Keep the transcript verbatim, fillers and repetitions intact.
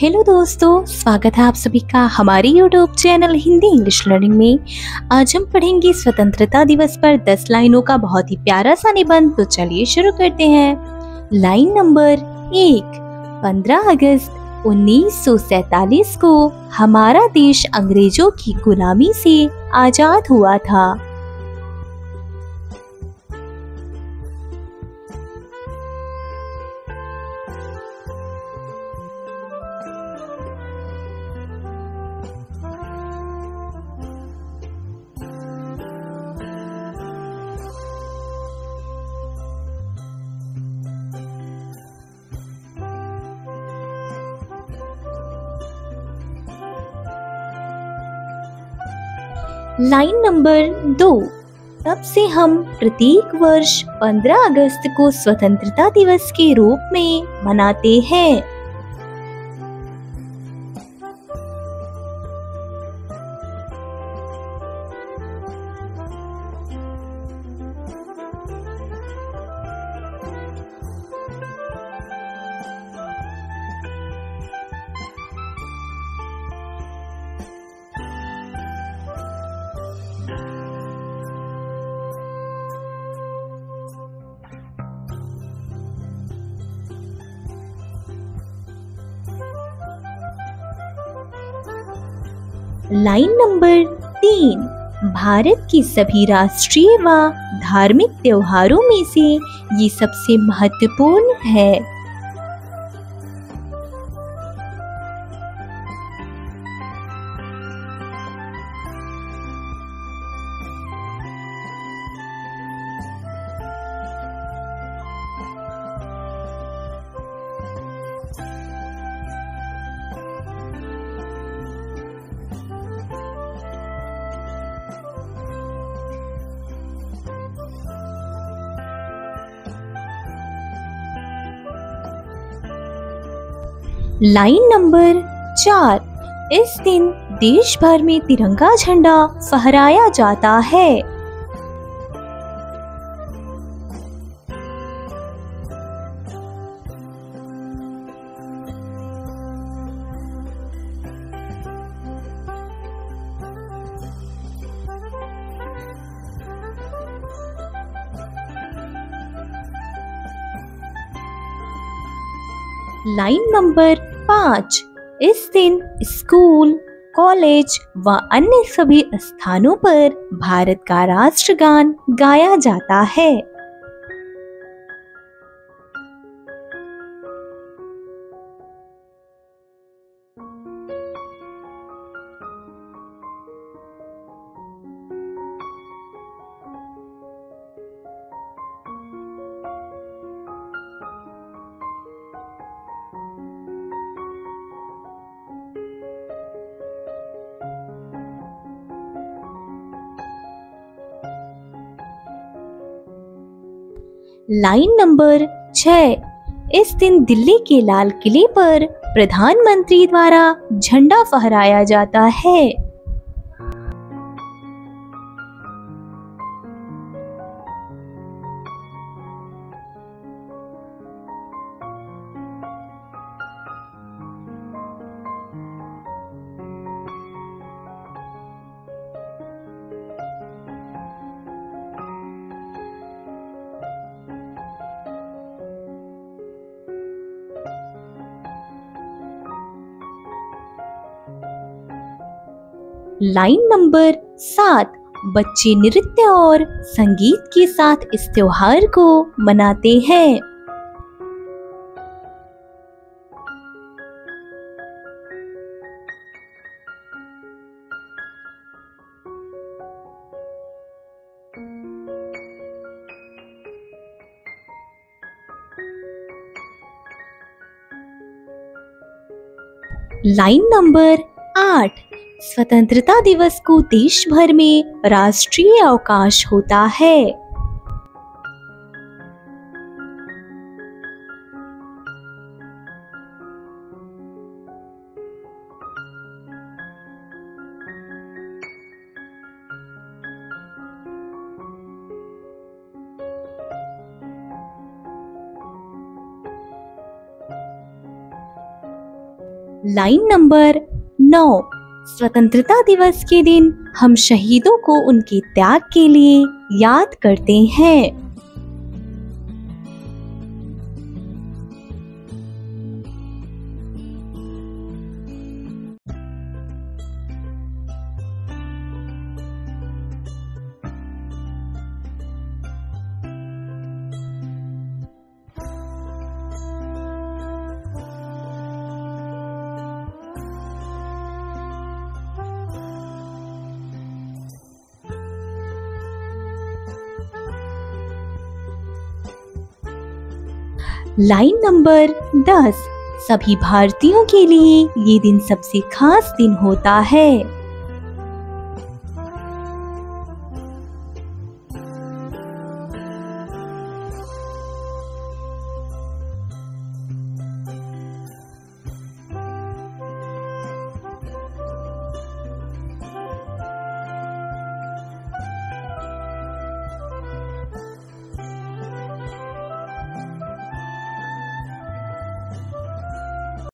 Hello दोस्तों, स्वागत है आप सभी का हमारे YouTube channel Hindi English learning में। आज हम पढ़ेंगे स्वतंत्रता दिवस पर दस लाइनों का बहुत ही प्यारा सा निबंध। तो चलिए शुरू करते हैं। लाइन नंबर एक। पंद्रह अगस्त उन्नीस सौ सैंतालीस को हमारा देश अंग्रेजों की गुलामी से आजाद हुआ था। लाइन नंबर दो। तब से हम प्रत्येक वर्ष पंद्रह अगस्त को स्वतंत्रता दिवस के रूप में मनाते हैं। लाइन नंबर तीन। भारत के सभी राष्ट्रीय व धार्मिक त्योहारों में से ये सबसे महत्वपूर्ण है। लाइन नंबर चार। इस दिन देश भर में तिरंगा झंडा फहराया जाता है। लाइन नंबर पाँच। इस दिन स्कूल, कॉलेज व अन्य सभी स्थानों पर भारत का राष्ट्रगान गाया जाता है। लाइन नंबर छह। इस दिन दिल्ली के लाल किले पर प्रधानमंत्री द्वारा झंडा फहराया जाता है। लाइन नंबर सात। बच्चे नृत्य और संगीत के साथ इस त्योहार को मनाते हैं। लाइन नंबर आठ। स्वतंत्रता दिवस को देश भर में राष्ट्रीय अवकाश होता है। लाइन नंबर नौ। स्वतंत्रता दिवस के दिन हम शहीदों को उनके त्याग के लिए याद करते हैं। लाइन नंबर दस। सभी भारतीयों के लिए ये दिन सबसे खास दिन होता है।